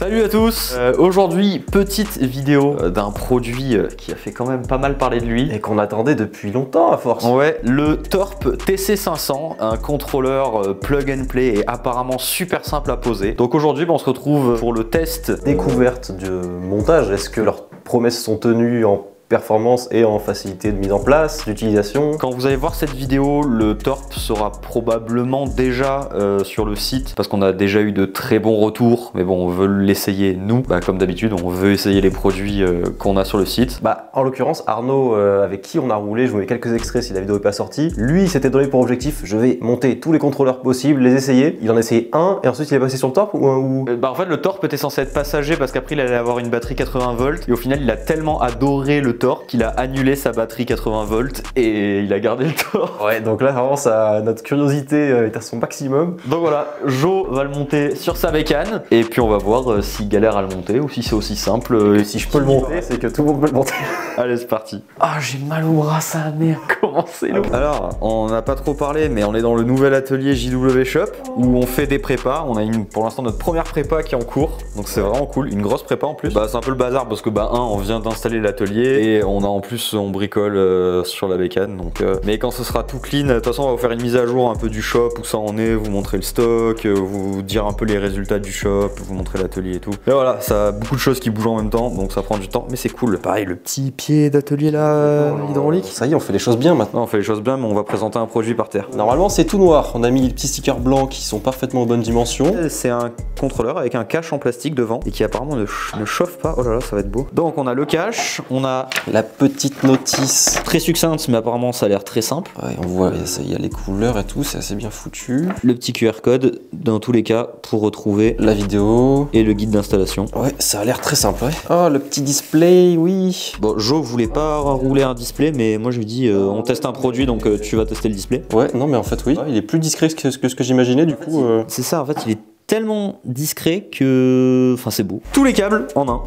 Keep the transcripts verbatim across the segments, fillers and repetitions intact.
Salut à tous, euh, aujourd'hui petite vidéo euh, d'un produit euh, qui a fait quand même pas mal parler de lui et qu'on attendait depuis longtemps à force. Ouais, le Torp T C cinq cents, un contrôleur euh, plug and play et apparemment super simple à poser. Donc aujourd'hui bah, on se retrouve pour le test découverte de montage. Est-ce que leurs promesses sont tenues en performance et en facilité de mise en place, d'utilisation. Quand vous allez voir cette vidéo, le Torp sera probablement déjà euh, sur le site parce qu'on a déjà eu de très bons retours, mais bon, on veut l'essayer nous. Bah, comme d'habitude, on veut essayer les produits euh, qu'on a sur le site. Bah, en l'occurrence, Arnaud, euh, avec qui on a roulé, je vous mets quelques extraits si la vidéo n'est pas sortie. Lui, il s'était donné pour objectif, je vais monter tous les contrôleurs possibles, les essayer. Il en a essayé un et ensuite il est passé sur le Torp ou un ou... Bah, en fait, le Torp était censé être passager parce qu'après il allait avoir une batterie quatre-vingts volts et au final, il a tellement adoré le Torp qu'il a annulé sa batterie quatre-vingts volts et il a gardé le Torp. Ouais, donc là vraiment ça, notre curiosité est à son maximum. Donc voilà, Joe va le monter sur sa bécane et puis on va voir euh, s'il galère à le monter ou si c'est aussi simple. Euh, et si je peux le monter, c'est que tout le monde peut le monter. Allez, c'est parti. Ah, j'ai mal au bras, ça merde. Comment c'est long. Alors, on n'a pas trop parlé, mais on est dans le nouvel atelier J W Shop où on fait des prépas. On a une, pour l'instant notre première prépa qui est en cours, donc c'est vraiment cool, une grosse prépa en plus. Bah c'est un peu le bazar parce que bah un, on vient d'installer l'atelier. Et on a en plus, on bricole euh, sur la bécane. Donc, euh, mais quand ce sera tout clean, de toute façon, on va vous faire une mise à jour un peu du shop, où ça en est, vous montrer le stock, euh, vous dire un peu les résultats du shop, vous montrer l'atelier et tout. Mais voilà, ça a beaucoup de choses qui bougent en même temps, donc ça prend du temps, mais c'est cool. Pareil, le petit pied d'atelier là, non, hydraulique. Ça y est, on fait les choses bien maintenant. Non, on fait les choses bien, mais on va présenter un produit par terre. Normalement, c'est tout noir. On a mis des petits stickers blancs qui sont parfaitement aux bonnes dimensions. C'est un contrôleur avec un cache en plastique devant et qui apparemment ne, ch ne chauffe pas. Oh là là, ça va être beau. Donc, on a le cache, on a la petite notice très succincte, mais apparemment ça a l'air très simple. Ouais, on voit, il y a les couleurs et tout, c'est assez bien foutu. Le petit Q R code, dans tous les cas, pour retrouver la vidéo et le guide d'installation. Ouais, ça a l'air très simple, ouais. Oh, le petit display, oui. Bon, Joe voulait pas rouler un display, mais moi je lui dis, euh, on teste un produit, donc euh, tu vas tester le display. Ouais, non, mais en fait, oui. Il est plus discret que ce que, que j'imaginais, du coup. Euh... C'est ça, en fait, il est tellement discret que... Enfin, c'est beau. Tous les câbles en un.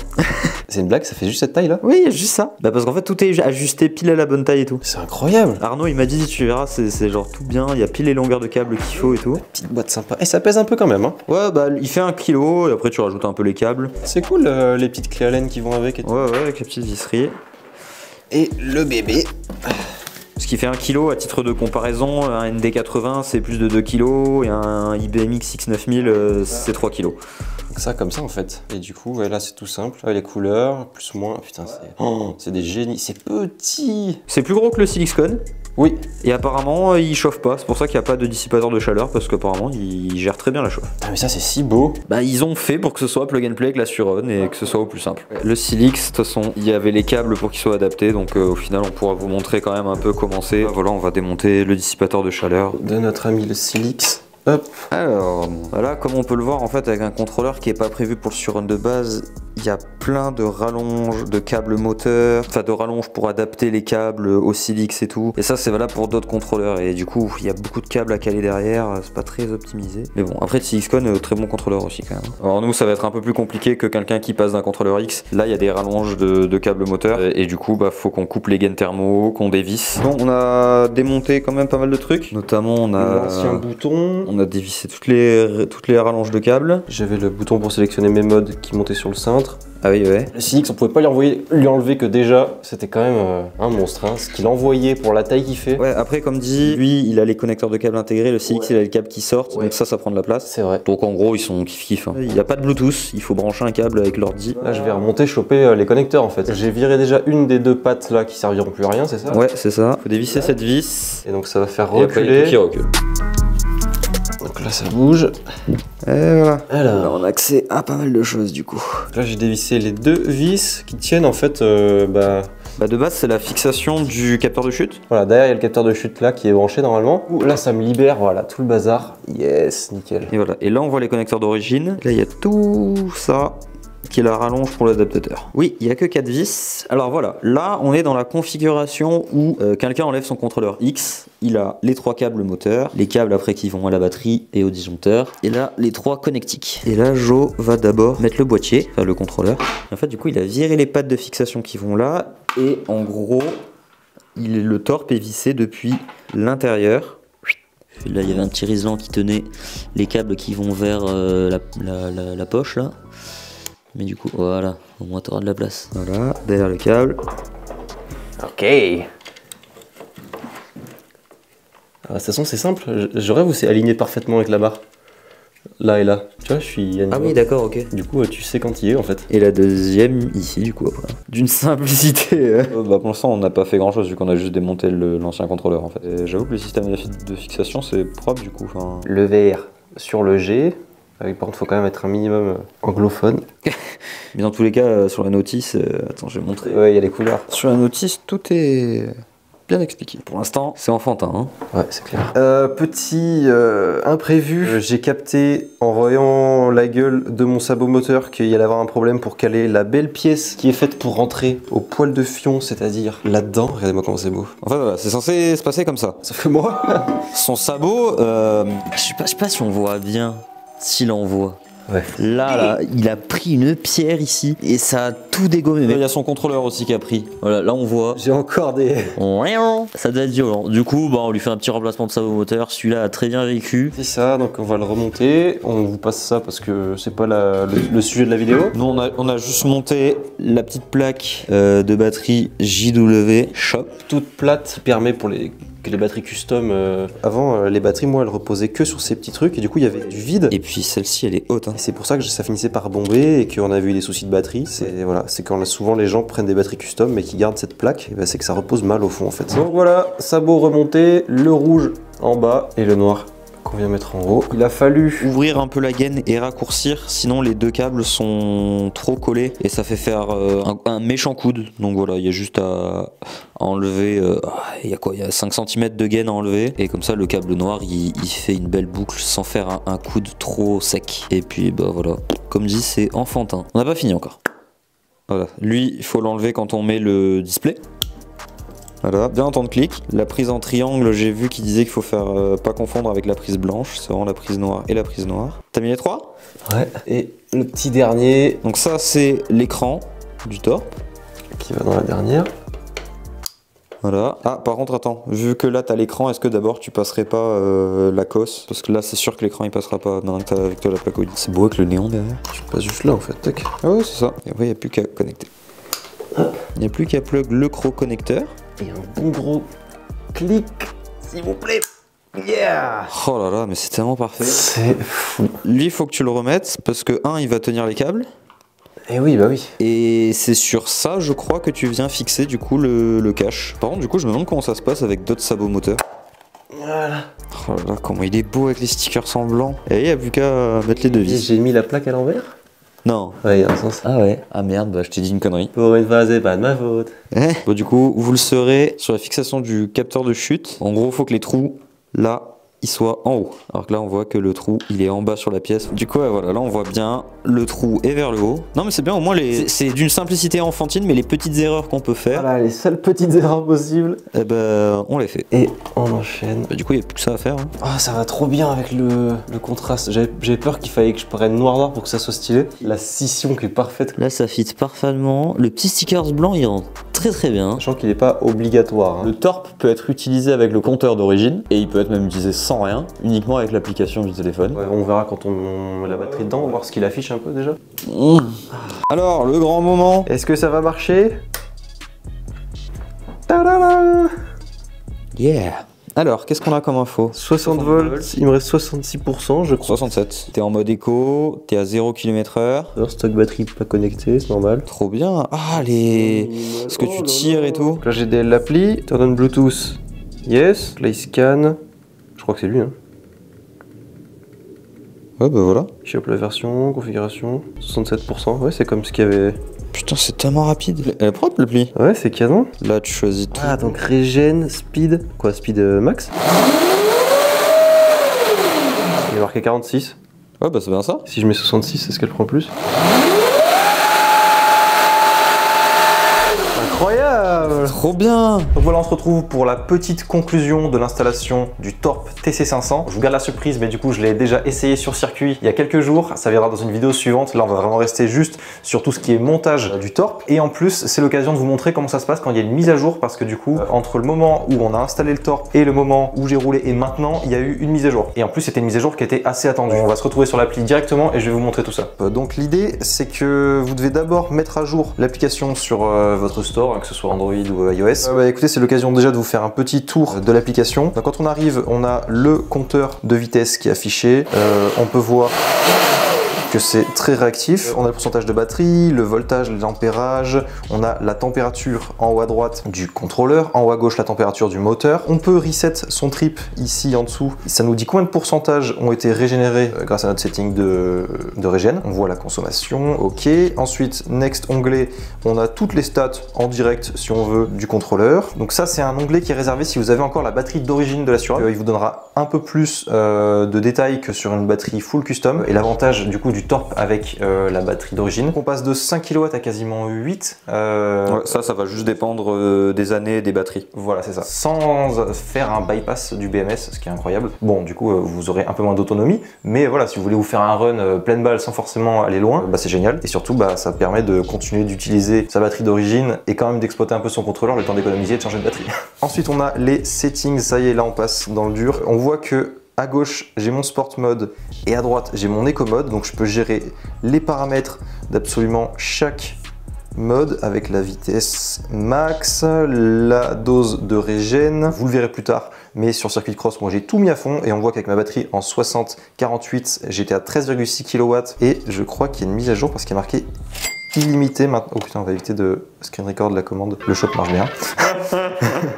C'est une blague, ça fait juste cette taille là? Oui, juste ça. Bah parce qu'en fait tout est ajusté pile à la bonne taille et tout. C'est incroyable. Arnaud il m'a dit, tu verras, c'est genre tout bien, il y a pile les longueurs de câbles qu'il faut et tout. La petite boîte sympa. Et ça pèse un peu quand même hein. Ouais bah il fait un kilo et après tu rajoutes un peu les câbles. C'est cool euh, les petites clés Allen qui vont avec et tout. Ouais ouais, avec les petites visseries. Et le bébé. Ce qui fait un kilo à titre de comparaison, un N D quatre-vingts c'est plus de deux kilos et un I B M X X neuf mille euh, c'est trois kilos. Ça comme ça en fait. Et du coup ouais, là c'est tout simple. Ouais, les couleurs, plus moins. Putain c'est oh, des génies. C'est petit. C'est plus gros que le Silix. Oui. Et apparemment euh, il chauffe pas. C'est pour ça qu'il n'y a pas de dissipateur de chaleur parce qu'apparemment il gère très bien la chauffe. Ah mais ça c'est si beau. Bah ils ont fait pour que ce soit plug and play avec la Sur-Ron et que ce soit au plus simple. Ouais. Le Silix, de toute façon il y avait les câbles pour qu'ils soient adaptés. Donc euh, au final on pourra vous montrer quand même un peu comment c'est. Voilà, on va démonter le dissipateur de chaleur de notre ami le Silix. Hop. Alors, voilà, comme on peut le voir en fait avec un contrôleur qui n'est pas prévu pour le Sur-Ron de base, il y a plein de rallonges de câbles moteurs, enfin de rallonges pour adapter les câbles au Silix et tout. Et ça c'est valable pour d'autres contrôleurs et du coup il y a beaucoup de câbles à caler derrière, c'est pas très optimisé. Mais bon, après le Silixcon, très bon contrôleur aussi quand même. Alors nous ça va être un peu plus compliqué que quelqu'un qui passe d'un contrôleur X. Là il y a des rallonges de, de câbles moteurs et, et du coup bah faut qu'on coupe les gaines thermo, qu'on dévisse. Bon, on a démonté quand même pas mal de trucs, notamment on a l'ancien bouton. On a dévissé toutes les, toutes les rallonges de câbles. J'avais le bouton pour sélectionner mes modes qui montaient sur le cintre. Ah oui, ouais. Le Silix, on pouvait pas lui, envoyer, lui enlever que déjà, c'était quand même euh, un monstre. Hein. Ce qu'il envoyait pour la taille qu'il fait. Ouais, après, comme dit, lui, il a les connecteurs de câbles intégrés. Le Silix, ouais. Il a les câbles qui sortent. Ouais. Donc ça, ça prend de la place. C'est vrai. Donc en gros, ils sont kiff-kiff. Hein. Il n'y a pas de Bluetooth. Il faut brancher un câble avec l'ordi. Là, je vais remonter, choper euh, les connecteurs en fait. J'ai viré déjà une des deux pattes là qui serviront plus à rien, c'est ça? Ouais, c'est ça. Faut dévisser ouais. Cette vis. Et donc ça va faire reculer. Et après, là ça bouge. Et voilà. Alors, alors on a accès à pas mal de choses du coup. Là j'ai dévissé les deux vis qui tiennent en fait euh, bah... bah de base c'est la fixation du capteur de chute. Voilà, derrière il y a le capteur de chute là qui est branché normalement. Ouh, là ça me libère, voilà, tout le bazar. Yes, nickel. Et voilà, et là on voit les connecteurs d'origine. Là il y a tout ça qui est la rallonge pour l'adaptateur. Oui, il n'y a que quatre vis. Alors voilà, là on est dans la configuration où euh, quelqu'un enlève son contrôleur X. Il a les trois câbles moteurs, les câbles après qui vont à la batterie et au disjoncteur, et là les trois connectiques. Et là Joe va d'abord mettre le boîtier, enfin le contrôleur. En fait du coup il a viré les pattes de fixation qui vont là, et en gros il, le Torp est vissé depuis l'intérieur. Là il y avait un petit riselant qui tenait les câbles qui vont vers euh, la, la, la, la poche là. Mais du coup, voilà, au moins tu auras de la place. Voilà, derrière le câble. Ok. Ah, de toute façon, c'est simple. Je, je rêve où c'est aligné parfaitement avec la barre. Là et là. Tu vois, je suis animé. Ah oui, d'accord, ok. Du coup, tu sais quand il est en fait. Et la deuxième, ici, du coup, après. D'une simplicité. Euh, bah, pour l'instant, on n'a pas fait grand chose, vu qu'on a juste démonté l'ancien contrôleur en fait. J'avoue que le système de fixation, c'est propre du coup. Enfin... Le V R sur le G. Avec, par contre, faut quand même être un minimum anglophone. Mais dans tous les cas, euh, sur la notice, euh, attends, je vais montrer. Ouais, il y a les couleurs. Sur la notice, tout est bien expliqué. Pour l'instant, c'est enfantin. Hein ouais, c'est clair. Euh, petit euh, imprévu, euh, j'ai capté en voyant la gueule de mon sabot moteur qu'il y allait avoir un problème pour caler la belle pièce qui est faite pour rentrer au poil de fion, c'est-à-dire là-dedans. Regardez-moi comment c'est beau. Enfin voilà, c'est censé se passer comme ça. Ça fait moi. Son sabot, euh... je sais pas, je sais pas si on voit bien. S'il envoie. Ouais. Là, là, il a pris une pierre ici et ça a tout dégommé. Il y a son contrôleur aussi qui a pris. Voilà, là on voit. J'ai encore des. Ça doit être violent. Du coup, bah, on lui fait un petit remplacement de sabot moteur. Celui-là a très bien vécu. C'est ça, donc on va le remonter. On vous passe ça parce que c'est pas la, le, le sujet de la vidéo. Nous, on a, on a juste monté la petite plaque euh, de batterie J W Shop. Toute plate qui permet pour les. Que les batteries custom, euh... avant euh, les batteries moi elles reposaient que sur ces petits trucs et du coup il y avait du vide et puis celle-ci elle est haute hein. C'est pour ça que ça finissait par bomber et qu'on avait eu des soucis de batterie. C'est voilà, c'est quand là, souvent les gens prennent des batteries custom mais qui gardent cette plaque, et ben, c'est que ça repose mal au fond en fait. Donc voilà, sabot remonté, le rouge en bas et le noir qu'on vient mettre en haut. Il a fallu ouvrir un peu la gaine et raccourcir, sinon les deux câbles sont trop collés et ça fait faire euh, un, un méchant coude. Donc voilà, il y a juste à enlever, euh, il y a quoi, il y a cinq centimètres de gaine à enlever et comme ça le câble noir il, il fait une belle boucle sans faire un, un coude trop sec. Et puis bah voilà, comme dit c'est enfantin. On n'a pas fini encore. Voilà, lui il faut l'enlever quand on met le display. Voilà, bien en temps de clic. La prise en triangle, j'ai vu qu'il disait qu'il faut faire euh, pas confondre avec la prise blanche. C'est vraiment la prise noire et la prise noire. T'as mis les trois? Ouais. Et le petit dernier. Donc ça, c'est l'écran du Torp. Qui va dans la dernière. Voilà. Ah, par contre, attends. Vu que là, t'as l'écran, est-ce que d'abord, tu passerais pas euh, la cosse? Parce que là, c'est sûr que l'écran, il passera pas. Maintenant que t'as avec toi la plaque O L E D. C'est beau avec le néon derrière. Je passe juste là, en fait. Tac. Ah ouais, c'est ça. Et ouais, il n'y a plus qu'à connecter. Il n'y a plus qu'à plug le croc connecteur. Et un bon gros clic, s'il vous plaît. Yeah. Oh là là, mais c'est tellement parfait. C'est fou. Lui, il faut que tu le remettes parce que, un, il va tenir les câbles. Et oui, bah oui. Et c'est sur ça, je crois, que tu viens fixer du coup le, le cache. Par contre, du coup, je me demande comment ça se passe avec d'autres sabots moteurs. Voilà. Oh là là, comment il est beau avec les stickers en blanc. Et il n'y a plus qu'à mettre les devises. J'ai mis la plaque à l'envers. Non. Ouais, il y a un sens. Ah ouais. Ah merde, bah je t'ai dit une connerie. Pour une fois, c'est pas de ma faute. Eh bon, du coup, vous le saurez sur la fixation du capteur de chute. En gros, il faut que les trous, là, ils soient en haut. Alors que là, on voit que le trou, il est en bas sur la pièce. Du coup, ouais, voilà, là, on voit bien le trou est vers le haut. Non, mais c'est bien, au moins, les... c'est d'une simplicité enfantine, mais les petites erreurs qu'on peut faire. Voilà, les seules petites erreurs possibles. Eh ben, on les fait. Et on enchaîne. Bah, du coup, il n'y a plus que ça à faire. Ah, hein. Oh, ça va trop bien avec le, le contraste. J'ai peur qu'il fallait que je prenne noir-noir pour que ça soit stylé. La scission qui est parfaite. Là, ça fit parfaitement. Le petit stickers blanc, il rentre très très bien. Sachant qu'il n'est pas obligatoire. Hein. Le Torp peut être utilisé avec le compteur d'origine, et il peut être même utilisé sans rien, uniquement avec l'application du téléphone. Ouais, on verra quand on met la batterie dedans, voir ce qu'il affiche un peu déjà. Mmh. Alors, le grand moment. Est-ce que ça va marcher? Ta-da-da. Yeah. Alors, qu'est-ce qu'on a comme info? soixante volts, il me reste soixante-six pour cent, je crois. soixante-sept. T'es en mode éco, t'es à zéro kilomètre heure. Stock batterie pas connecté, c'est normal. Trop bien. Ah, les... Mmh. Ce que oh, tu tires là, et tout. Là, j'ai des l'appli. Turn on Bluetooth. Yes. Play scan. Je crois que c'est lui, hein. Ouais, bah voilà. Je chope la version, configuration, soixante-sept pour cent. Ouais, c'est comme ce qu'il y avait. Putain, c'est tellement rapide. Elle est propre, le pli. Ouais, c'est canon. Là, tu choisis tout. Ah, donc régène, speed. Quoi, speed euh, max? Il est marqué quarante-six. Ouais, bah c'est bien ça. Si je mets soixante-six, est-ce qu'elle prend plus? Incroyable. Voilà. Trop bien. Donc voilà, on se retrouve pour la petite conclusion de l'installation du Torp T C cinq cents. Je vous garde la surprise, mais du coup je l'ai déjà essayé sur circuit il y a quelques jours. Ça viendra dans une vidéo suivante. Là on va vraiment rester juste sur tout ce qui est montage du Torp. Et en plus c'est l'occasion de vous montrer comment ça se passe quand il y a une mise à jour, parce que du coup entre le moment où on a installé le Torp et le moment où j'ai roulé et maintenant il y a eu une mise à jour. Et en plus c'était une mise à jour qui était assez attendue. On va se retrouver sur l'appli directement et je vais vous montrer tout ça. Donc l'idée c'est que vous devez d'abord mettre à jour l'application sur euh, votre store, que ce soit Android ou iOS. Euh, bah, écoutez, c'est l'occasion déjà de vous faire un petit tour de l'application. Quand on arrive, on a le compteur de vitesse qui est affiché. Euh, on peut voir que c'est très réactif. On a le pourcentage de batterie, le voltage, l'ampérage, on a la température en haut à droite du contrôleur, en haut à gauche la température du moteur. On peut reset son trip ici en dessous. Ça nous dit combien de pourcentages ont été régénérés grâce à notre setting de, de régène. On voit la consommation, ok. Ensuite, next onglet, on a toutes les stats en direct si on veut du contrôleur. Donc ça c'est un onglet qui est réservé si vous avez encore la batterie d'origine de l'assureur. Il vous donnera un peu plus euh, de détails que sur une batterie full custom. Et l'avantage du coup du Torp avec euh, la batterie d'origine. On passe de cinq kilowatts à quasiment huit. Euh... Ouais, ça, ça va juste dépendre euh, des années et des batteries. Voilà, c'est ça. Sans faire un bypass du B M S, ce qui est incroyable. Bon, du coup, euh, vous aurez un peu moins d'autonomie, mais voilà, si vous voulez vous faire un run euh, pleine balle sans forcément aller loin, euh, bah, c'est génial. Et surtout, bah, ça permet de continuer d'utiliser sa batterie d'origine et quand même d'exploiter un peu son contrôleur le temps d'économiser et de changer de batterie. Ensuite, on a les settings. Ça y est, là, on passe dans le dur. On voit que à gauche, j'ai mon Sport Mode et à droite, j'ai mon Eco Mode. Donc, je peux gérer les paramètres d'absolument chaque mode avec la vitesse max, la dose de régène. Vous le verrez plus tard, mais sur circuit de cross, moi j'ai tout mis à fond et on voit qu'avec ma batterie en soixante quarante-huit, j'étais à treize virgule six kilowatts et je crois qu'il y a une mise à jour parce qu'il y a marqué illimité maintenant. Oh putain, on va éviter de screen record de la commande. Le shop marche bien.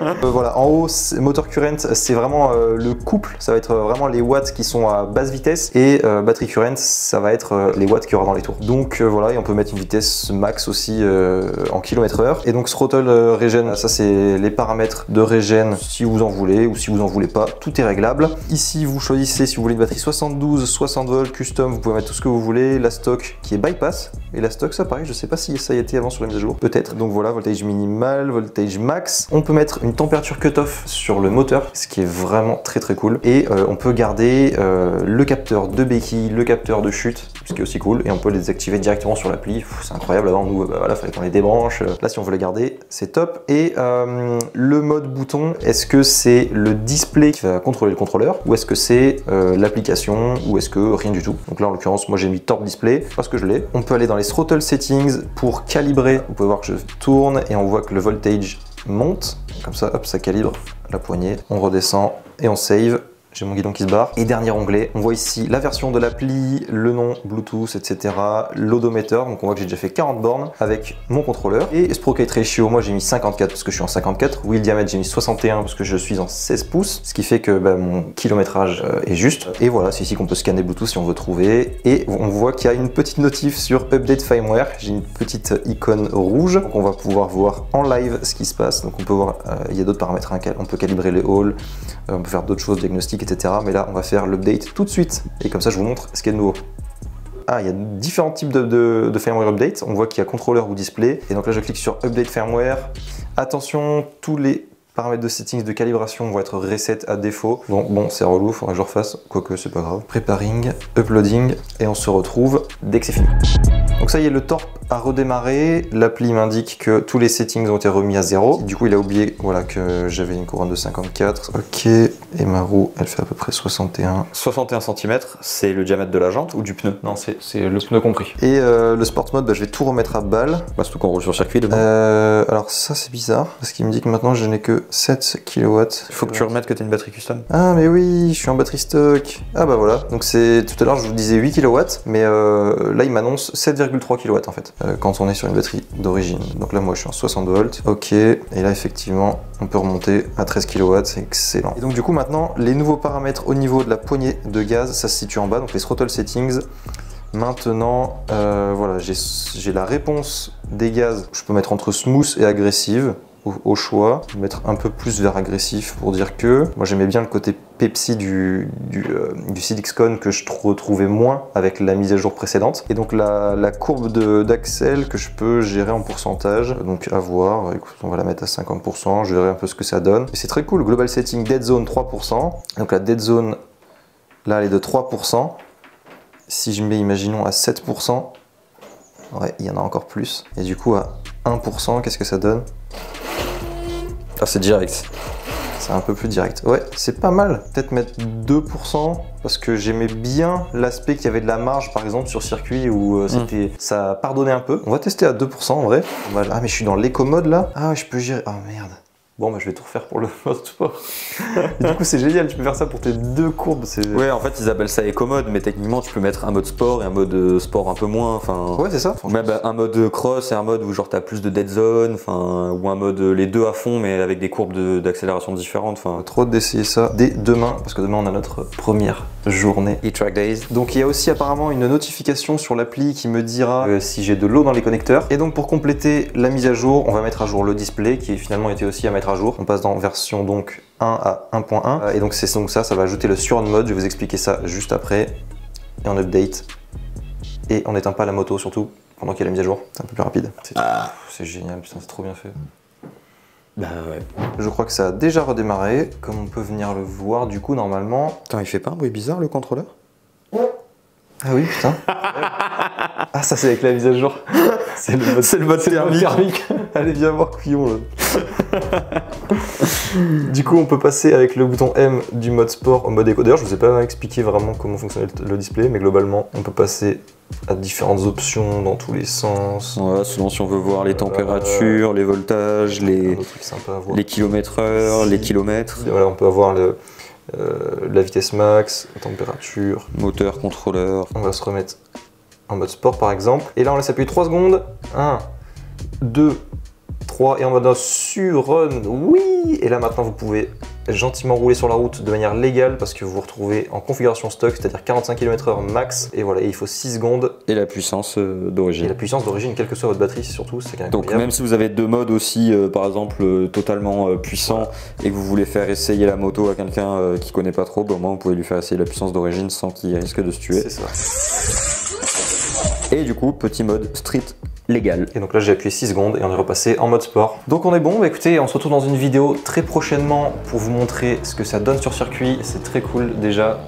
euh, voilà, en haut, moteur current, c'est vraiment euh, le couple. Ça va être euh, vraiment les watts qui sont à basse vitesse et euh, batterie current, ça va être euh, les watts qu'il y aura dans les tours. Donc euh, voilà, et on peut mettre une vitesse max aussi euh, en kilomètres heure. Et donc throttle euh, régène, ça c'est les paramètres de régène si vous en voulez ou si vous en voulez pas, tout est réglable. Ici, vous choisissez si vous voulez une batterie soixante-douze, soixante volts, custom, vous pouvez mettre tout ce que vous voulez. La stock qui est bypass et la stock, ça pareil, je sais pas si ça y était avant sur la mise à jour, peut-être. Donc voilà, voltage minimal, voltage max. On peut mettre une température cutoff sur le moteur, ce qui est vraiment très très cool. Et euh, on peut garder euh, le capteur de béquille, le capteur de chute, ce qui est aussi cool. Et on peut les activer directement sur l'appli. C'est incroyable, avant nous, bah, voilà, fallait qu'on les débranche. Là, si on veut les garder, c'est top. Et euh, le mode bouton, est-ce que c'est le display qui va contrôler le contrôleur ou est-ce que c'est euh, l'application ou est-ce que rien du tout? Donc là, en l'occurrence, moi j'ai mis Torp Display parce que je l'ai. On peut aller dans les throttle settings pour calibrer. Vous pouvez voir que je tourne et on voit que le voltage monte, comme ça, hop, ça calibre la poignée, on redescend et on save. J'ai mon guidon qui se barre. Et dernier onglet, on voit ici la version de l'appli, le nom, Bluetooth, et cetera. L'odomètre, donc on voit que j'ai déjà fait quarante bornes avec mon contrôleur. Et Sprocade Ratio, moi j'ai mis cinquante-quatre parce que je suis en cinquante-quatre. Wheel Diamètre, j'ai mis soixante et un parce que je suis en seize pouces. Ce qui fait que bah, mon kilométrage euh, est juste. Et voilà, c'est ici qu'on peut scanner Bluetooth si on veut trouver. Et on voit qu'il y a une petite notif sur Update Firmware. J'ai une petite icône rouge. Donc on va pouvoir voir en live ce qui se passe. Donc on peut voir, euh, il y a d'autres paramètres. Hein, on peut calibrer les halls, euh, on peut faire d'autres choses, diagnostiques, et cetera. Mais là, on va faire l'update tout de suite. Et comme ça, je vous montre ce qu'il y a de nouveau. Ah, il y a différents types de, de, de firmware update. On voit qu'il y a contrôleur ou display. Et donc là, je clique sur Update Firmware. Attention, tous les paramètres de settings de calibration vont être reset à défaut. Donc bon, c'est relou, faudra que je refasse. Quoique, c'est pas grave. Preparing, uploading. Et on se retrouve dès que c'est fini. Donc ça y est, le Torp a redémarré. L'appli m'indique que tous les settings ont été remis à zéro. Du coup, il a oublié voilà, que j'avais une couronne de cinquante-quatre. Ok, et ma roue, elle fait à peu près soixante et un. soixante et un centimètres, c'est le diamètre de la jante ou du pneu? Non, c'est le pneu compris. Et euh, le Sport Mode, bah, je vais tout remettre à balle. Bah, surtout qu'on roule sur circuit. Euh, alors ça, c'est bizarre, parce qu'il me dit que maintenant, je n'ai que sept kilowatts. Il faut que tu remettes que tu as une batterie custom. Ah, mais oui, je suis en batterie stock. Ah bah voilà, donc c'est tout à l'heure, je vous disais huit kilowatts, mais euh, là, il m'annonce sept virgule trois kilowatts en fait. Euh, quand on est sur une batterie d'origine. Donc là, moi, je suis en soixante volts. Ok. Et là, effectivement, on peut remonter à treize kilowatts. C'est excellent. Et donc, du coup, maintenant, les nouveaux paramètres au niveau de la poignée de gaz, ça se situe en bas. Donc, les throttle settings. Maintenant, euh, voilà, j'ai la réponse des gaz. Je peux mettre entre smooth et agressive. au, au choix, je vais mettre un peu plus vers agressif pour dire que moi j'aimais bien le côté Pepsi du, du, euh, du SilixCon que je retrouvais moins avec la mise à jour précédente. Et donc la, la courbe d'axel que je peux gérer en pourcentage, donc à voir, écoute, on va la mettre à cinquante pour cent, je verrai un peu ce que ça donne. Et c'est très cool, global setting dead zone trois pour cent, donc la dead zone là elle est de trois pour cent, si je mets imaginons à sept pour cent, ouais il y en a encore plus, et du coup à un pour cent qu'est-ce que ça donne? Ah c'est direct. C'est un peu plus direct. Ouais, c'est pas mal. Peut-être mettre deux pour cent parce que j'aimais bien l'aspect qu'il y avait de la marge, par exemple, sur circuit où euh, c'était, mmh. ça pardonnait un peu. On va tester à deux pour cent en vrai. Va... Ah, mais je suis dans l'éco-mode là. Ah, je peux gérer. Ah, merde. Bon, bah, je vais tout refaire pour le mode sport. Du coup, c'est génial. Tu peux faire ça pour tes deux courbes. Ouais, en fait, ils appellent ça éco-mode, mais techniquement, tu peux mettre un mode sport et un mode sport un peu moins. Enfin, ouais, c'est ça. Mais, bah, un mode cross et un mode où genre t'as plus de dead zone, enfin, ou un mode les deux à fond, mais avec des courbes d'accélération de, différentes. Enfin, trop d'essayer ça dès demain, parce que demain on a notre première journée e-track days. Donc, il y a aussi apparemment une notification sur l'appli qui me dira euh, si j'ai de l'eau dans les connecteurs. Et donc, pour compléter la mise à jour, on va mettre à jour le display qui finalement était aussi à mettre à jour. On passe dans version donc un à un point un et donc c'est donc ça, ça va ajouter le Sur-Ron mode, je vais vous expliquer ça juste après, et on update et on n'éteint pas la moto surtout pendant qu'il y a la mise à jour, c'est un peu plus rapide. C'est ah. génial, putain c'est trop bien fait. Bah ouais. Je crois que ça a déjà redémarré, comme on peut venir le voir du coup normalement. Attends, il fait pas un bruit bizarre le contrôleur? Ah oui putain. Ah ça c'est avec la mise à jour. C'est le mode, c'est le mode thermique. thermique. Allez viens voir couillon là. Du coup on peut passer avec le bouton M du mode sport au mode éco. D'ailleurs je vous ai pas expliqué vraiment comment fonctionnait le display, mais globalement on peut passer à différentes options dans tous les sens. Ouais, selon si on veut voir les températures, euh, les voltages, les, les kilomètres heure, si. les kilomètres. Et voilà, on peut avoir le, euh, la vitesse max, la température, moteur, contrôleur. On va se remettre en mode sport par exemple. Et là on laisse appuyer trois secondes. un, deux, trois et en mode Sur-Ron, oui. Et là maintenant vous pouvez gentiment rouler sur la route de manière légale parce que vous vous retrouvez en configuration stock, c'est-à-dire quarante-cinq kilomètres heure max. Et voilà, et il faut six secondes. Et la puissance euh, d'origine. Et la puissance d'origine, quelle que soit votre batterie, surtout, c'est quand même. Donc même si vous avez deux modes aussi, euh, par exemple, euh, totalement euh, puissant, voilà, et que vous voulez faire essayer la moto à quelqu'un euh, qui connaît pas trop, bah, au moins vous pouvez lui faire essayer la puissance d'origine sans qu'il risque de se tuer. C'est ça. Et du coup, petit mode street légal. Et donc là j'ai appuyé six secondes et on est repassé en mode sport. Donc on est bon, bah écoutez, on se retrouve dans une vidéo très prochainement pour vous montrer ce que ça donne sur circuit. C'est très cool déjà,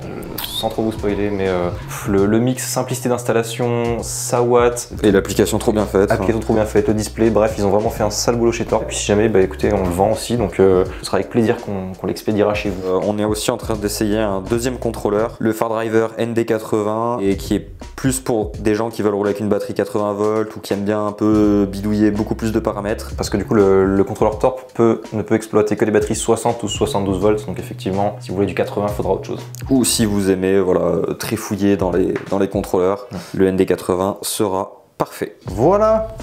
sans trop vous spoiler, mais euh, le, le mix simplicité d'installation, ça watt. Et l'application trop bien faite. Application hein. trop bien faite, le display, bref, ils ont vraiment fait un sale boulot chez Torp. Et puis si jamais, bah écoutez, on le vend aussi, donc euh, ce sera avec plaisir qu'on qu'on l'expédiera chez vous. Euh, on est aussi en train d'essayer un deuxième contrôleur, le Fardriver N D quatre-vingts, et qui est plus pour des gens qui veulent rouler avec une batterie quatre-vingts volts ou qui aiment bien un peu bidouiller beaucoup plus de paramètres. Parce que du coup, le, le contrôleur Torp peut, ne peut exploiter que des batteries soixante ou soixante-douze volts, donc effectivement, si vous voulez du quatre-vingts, il faudra autre chose. Ou si vous aimez, voilà, très fouillé dans les, dans les contrôleurs, le N D quatre-vingts sera parfait. Voilà.